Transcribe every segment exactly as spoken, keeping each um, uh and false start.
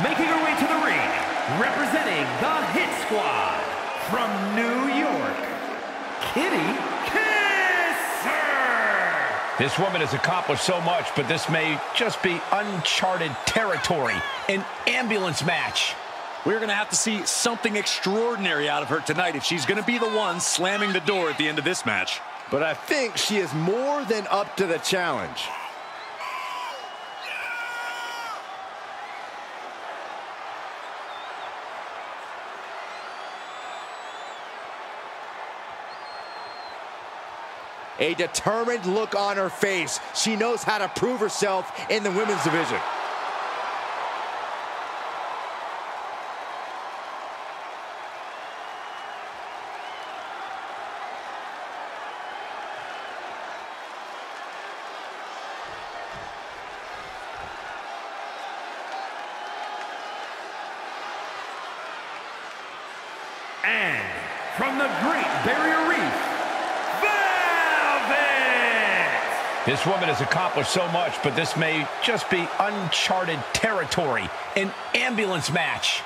Making her way to the ring, representing the Hit Squad, from New York, Kitty Kisser! This woman has accomplished so much, but this may just be uncharted territory, an ambulance match. We're going to have to see something extraordinary out of her tonight if she's going to be the one slamming the door at the end of this match. But I think she is more than up to the challenge. A determined look on her face. She knows how to prove herself in the women's division. And from the Great Barrier Reef, this woman has accomplished so much, but this may just be uncharted territory, an ambulance match.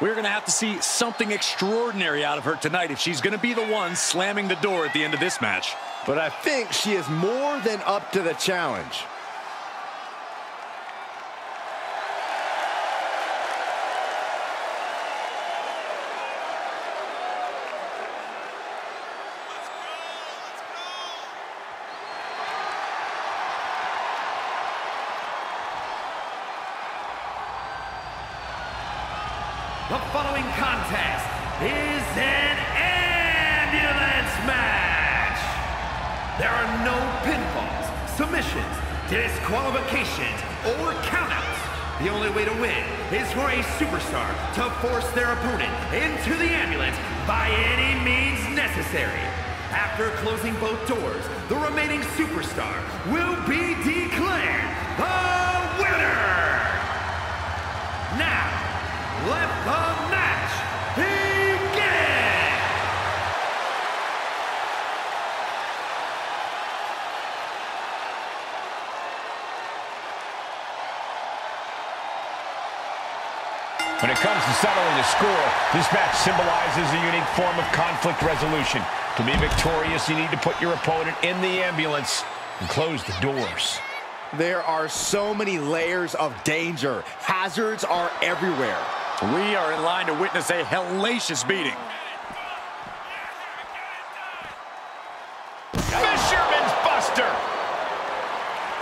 We're going to have to see something extraordinary out of her tonight if she's going to be the one slamming the door at the end of this match. But I think she is more than up to the challenge. The following contest is an ambulance match. There are no pinfalls, submissions, disqualifications, or countouts. The only way to win is for a superstar to force their opponent into the ambulance by any means necessary. After closing both doors, the remaining superstar will be declared the winner. Now, let the match begin! When it comes to settling the score, this match symbolizes a unique form of conflict resolution. To be victorious, you need to put your opponent in the ambulance and close the doors. There are so many layers of danger. Hazards are everywhere. We are in line to witness a hellacious beating. Fisherman's Buster!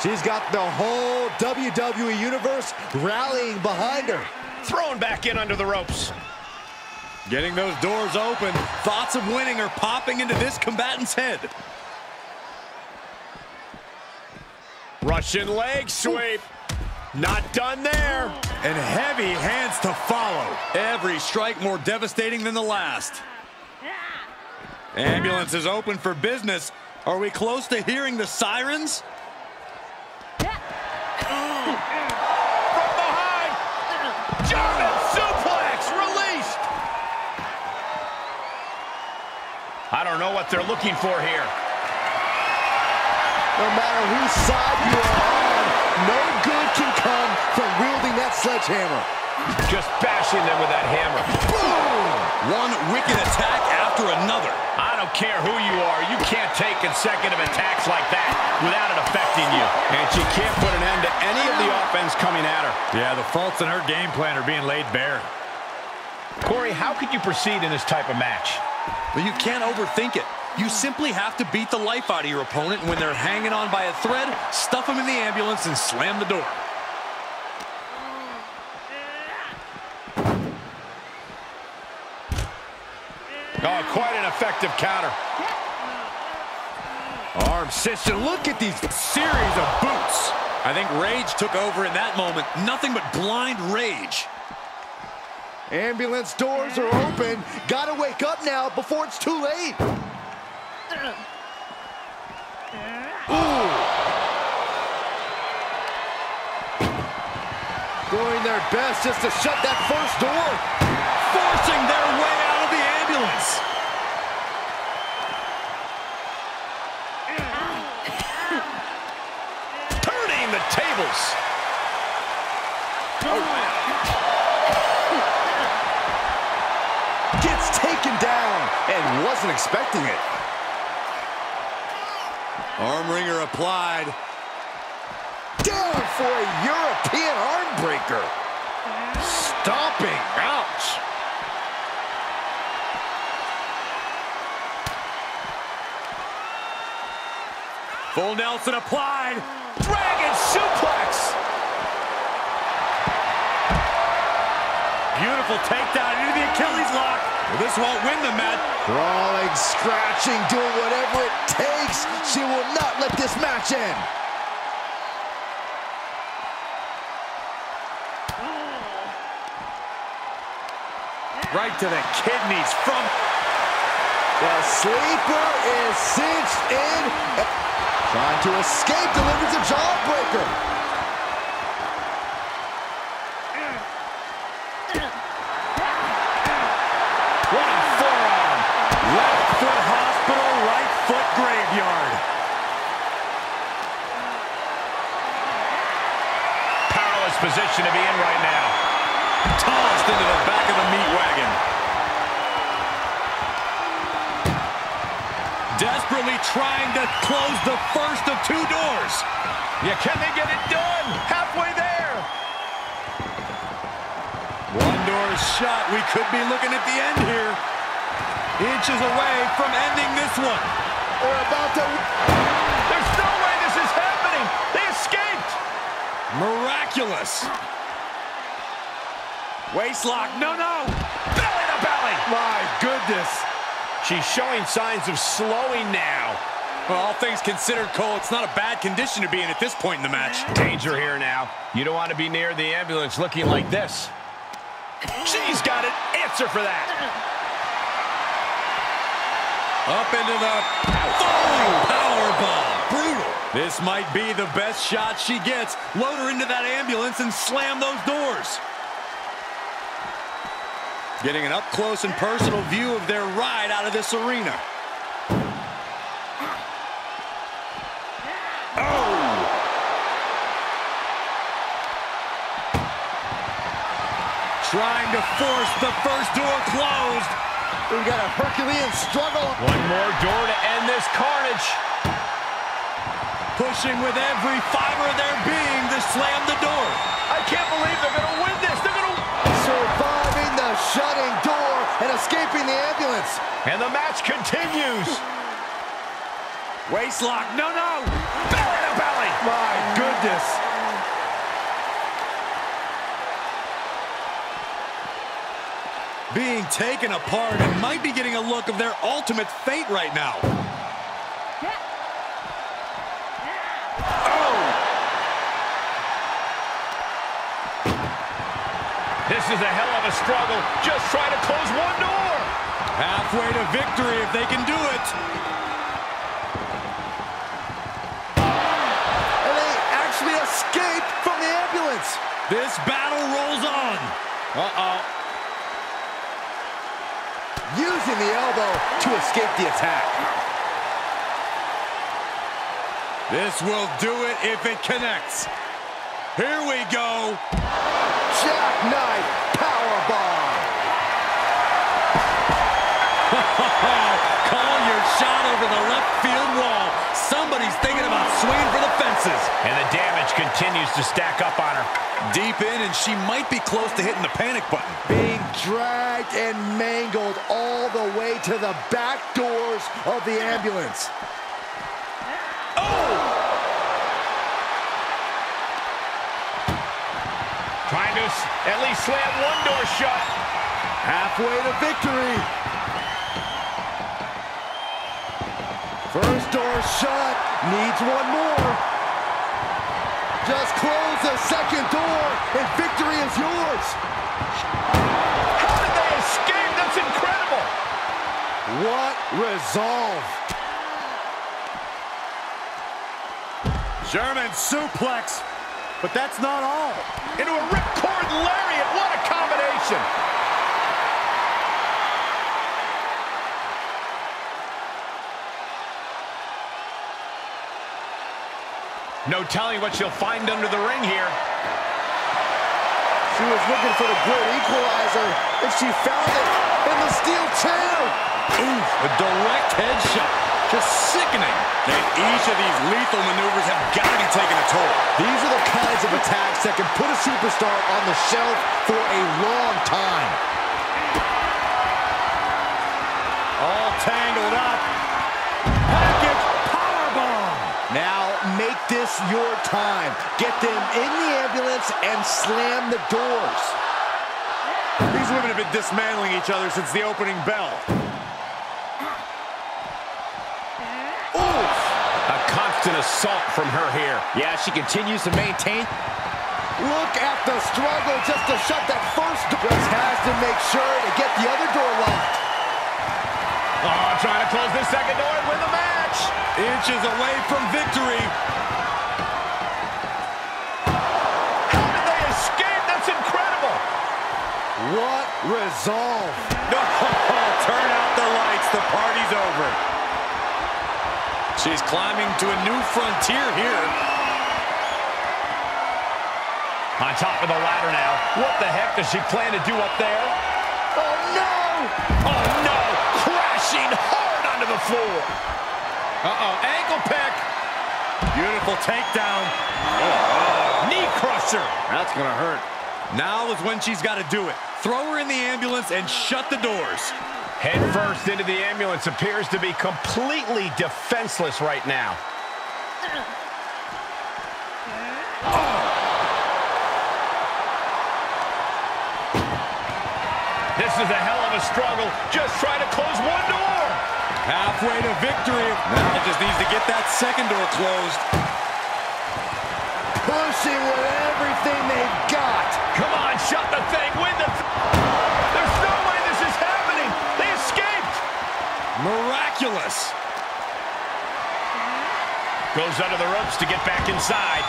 She's got the whole W W E Universe rallying behind her. Thrown back in under the ropes. Getting those doors open. Thoughts of winning are popping into this combatant's head. Russian leg sweep. Not done there. And heavy hands to follow. Every strike more devastating than the last. Ambulance is open for business. Are we close to hearing the sirens? From behind. German suplex released. I don't know what they're looking for here. No matter whose side you are on, no good can come from wielding that sledgehammer. Just bashing them with that hammer. Boom! One wicked attack after another. I don't care who you are, you can't take consecutive attacks like that without it affecting you. And she can't put an end to any of the offense coming at her. Yeah, the faults in her game plan are being laid bare. Corey, how could you proceed in this type of match? Well, you can't overthink it. You simply have to beat the life out of your opponent. When they're hanging on by a thread, stuff them in the ambulance and slam the door. Oh, quite an effective counter. Arm cinch, and look at these series of boots. I think rage took over in that moment. Nothing but blind rage. Ambulance doors are open. Gotta wake up now before it's too late. Ooh. Doing their best just to shut that first door. Forcing their way out of the ambulance. Turning the tables. Oh. wasn't expecting it. Arm wringer applied. Down for a European arm breaker. Stomping. Ouch. Full Nelson applied. Dragon suplex. Beautiful takedown into the Achilles lock. Well, this won't win the match. Brawling, scratching, doing whatever it takes. She will not let this match end. Right to the kidneys from... The sleeper is cinched in. Trying to escape, delivers a jawbreaker. What a forearm. Left foot hospital, right foot graveyard. Powerless position to be in right now. Tossed into the back of the meat wagon. Desperately trying to close the first of two doors. Yeah, can they get it done? Halfway there. One door is shut. We could be looking at the end here. Inches away from ending this one. Or about to... There's no way this is happening. They escaped. Miraculous. Waistlock. No, no. Belly to belly. My goodness. She's showing signs of slowing now. Well, all things considered, Cole, it's not a bad condition to be in at this point in the match. Danger here now. You don't want to be near the ambulance looking like this. She's got an answer for that. Up into the falling powerbomb. Brutal. This might be the best shot she gets. Load her into that ambulance and slam those doors. Getting an up-close and personal view of their ride out of this arena. Oh! Trying to force the first door closed. We've got a Herculean struggle. One more door to end this carnage. Pushing with every fiber of their being to slam the door. I can't believe they're going to win this. They're going to surviving the shutting door and escaping the ambulance. And the match continues. Waistlock. No, no. Belly to belly. My goodness. Being taken apart and might be getting a look of their ultimate fate right now. This is a hell of a struggle. Just try to close one door. Halfway to victory if they can do it. And they actually escaped from the ambulance. This battle rolls on. Uh-oh. Using the elbow to escape the attack. This will do it if it connects. Here we go. Jackknife powerbomb. Call your shot over the left field wall. Somebody's thinking about swinging for the fences. And the damage continues to stack up on her. Deep in, and she might be close to hitting the panic button. Being dragged and mangled all the way to the back doors of the ambulance. Oh! Trying to at least slam one door shut. Halfway to victory. First door shut, needs one more. Just close the second door and victory is yours. How did they escape? That's incredible. What resolve. German suplex. But that's not all. Into a ripcord lariat. What a combination. No telling what she'll find under the ring here. She was looking for the good equalizer, and she found it in the steel chair. Ooh, a direct headshot. Just sickening. And each of these lethal maneuvers have got to be taking a toll. These are the kinds of attacks that can put a superstar on the shelf for a long time. All tangled up. Package powerbomb. Now make this your time. Get them in the ambulance and slam the doors. These women have been dismantling each other since the opening bell. Ooh! A constant assault from her here. Yeah, she continues to maintain. Look at the struggle just to shut that first door. Just has to make sure to get the other door locked. Oh, trying to close this second door and win the match. Inches away from victory. What resolve. No, turn out the lights. The party's over. She's climbing to a new frontier here. On top of the ladder now. What the heck does she plan to do up there? Oh, no! Oh, no! Crashing hard onto the floor. Uh-oh, ankle pick. Beautiful takedown. Oh, knee crusher. That's going to hurt. Now is when she's got to do it. Throw her in the ambulance and shut the doors. Head first into the ambulance, appears to be completely defenseless right now. Oh. This is a hell of a struggle. Just try to close one door. Halfway to victory. Now it just needs to get that second door closed. Pushing with everything they've got. Come on, shut the thing, win the th There's no way this is happening. They escaped. Miraculous. Goes under the ropes to get back inside.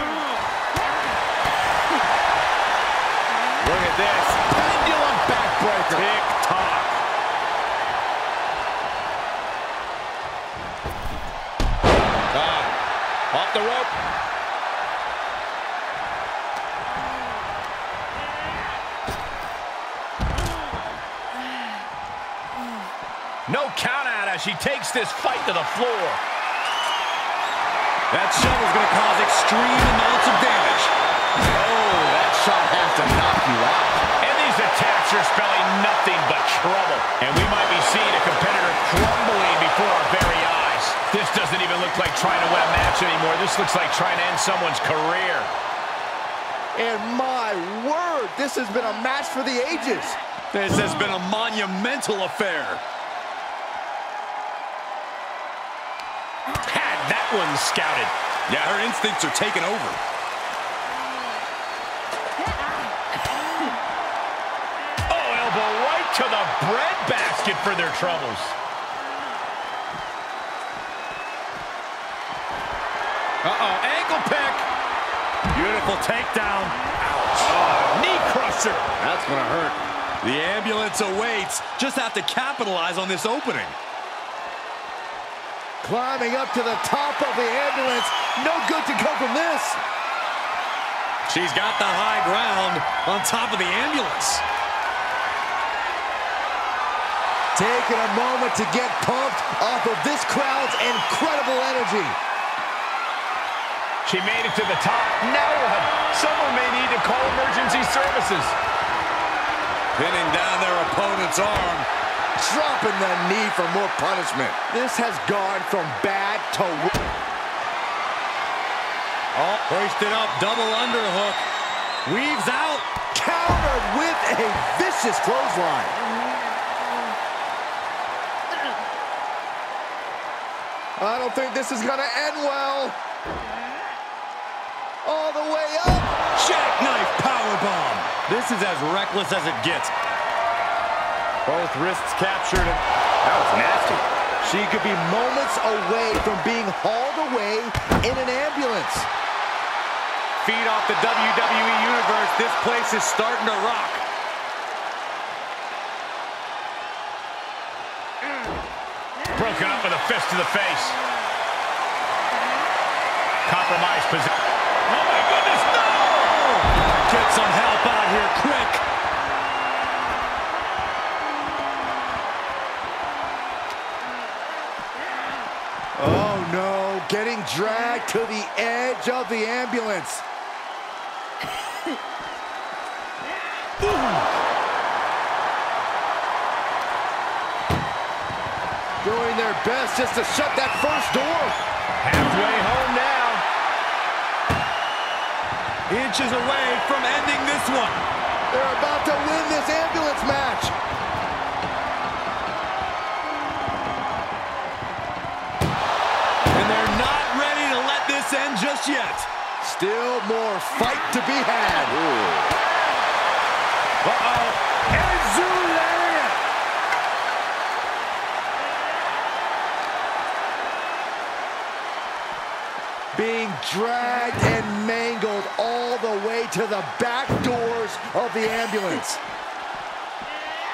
Look at this. Pendulum backbreaker. Tick-tock. Off the rope. No count out as she takes this fight to the floor. That shovel's going to cause extreme amounts of damage. Oh, that shot has to knock you out. And these attacks are spelling nothing but trouble. And we might be seeing a competitor crumbling before our very eyes. This doesn't even look like trying to win a match anymore. This looks like trying to end someone's career. And my word, this has been a match for the ages. This has been a monumental affair. Had that one scouted. Yeah, her instincts are taking over. Oh, elbow right to the breadbasket for their troubles. Uh-oh, ankle pick. Beautiful takedown. Ouch. Oh, knee crusher. That's going to hurt. The ambulance awaits. Just have to capitalize on this opening. Climbing up to the top of the ambulance. No good to come from this. She's got the high ground on top of the ambulance. Taking a moment to get pumped off of this crowd's incredible energy. She made it to the top. Now what? Someone may need to call emergency services. Pinning down their opponent's arm. Dropping the knee for more punishment. This has gone from bad to... Oh, hoisted up, double underhook. Weaves out. Countered with a vicious clothesline. I don't think this is going to end well. All the way up. Jackknife powerbomb. This is as reckless as it gets. Both wrists captured. And that was nasty. She could be moments away from being hauled away in an ambulance. Feed off the W W E Universe. This place is starting to rock. Broken up with a fist to the face. Compromised position. Oh, my goodness, no! Get some help out here, quick! right to the edge of the ambulance. Doing their best just to shut that first door. Halfway home now. Inches away from ending this one. They're about to win this ambulance match. And they're not ready to let this end just yet. Still more fight to be had. Uh-oh. Ezulay! Being dragged and mangled all the way to the back doors of the ambulance.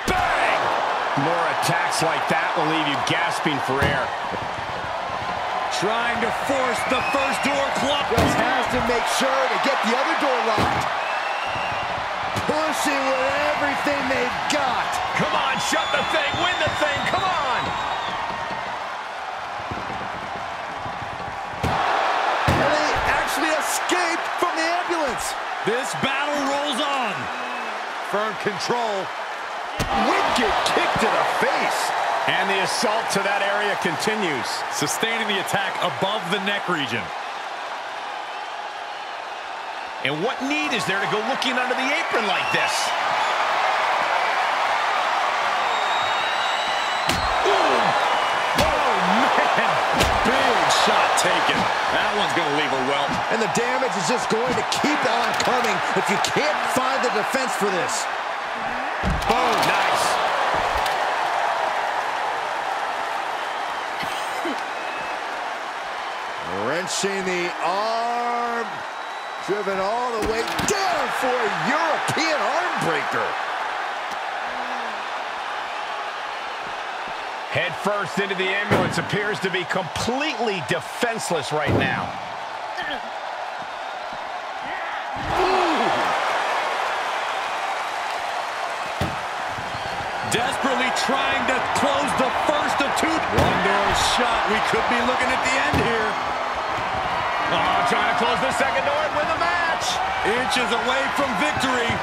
Bang! More attacks like that will leave you gasping for air. Trying to force the first door clock. Just has to make sure to get the other door locked. Pushing with everything they've got. Come on, shut the thing, win the thing, come on! Escape from the ambulance. This battle rolls on. Firm control. Wicked kick to the face. And the assault to that area continues. Sustaining the attack above the neck region. And what need is there to go looking under the apron like this? Shot taken. That one's going to leave a welt. And the damage is just going to keep on coming if you can't find the defense for this. Oh, nice. Wrenching the arm. Driven all the way down for a European arm breaker. Head first into the ambulance, appears to be completely defenseless right now. Ooh. Desperately trying to close the first of two. One door shut. We could be looking at the end here. Oh, trying to close the second door and win the match. Inches away from victory.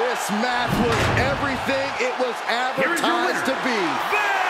This match was everything it was advertised to be.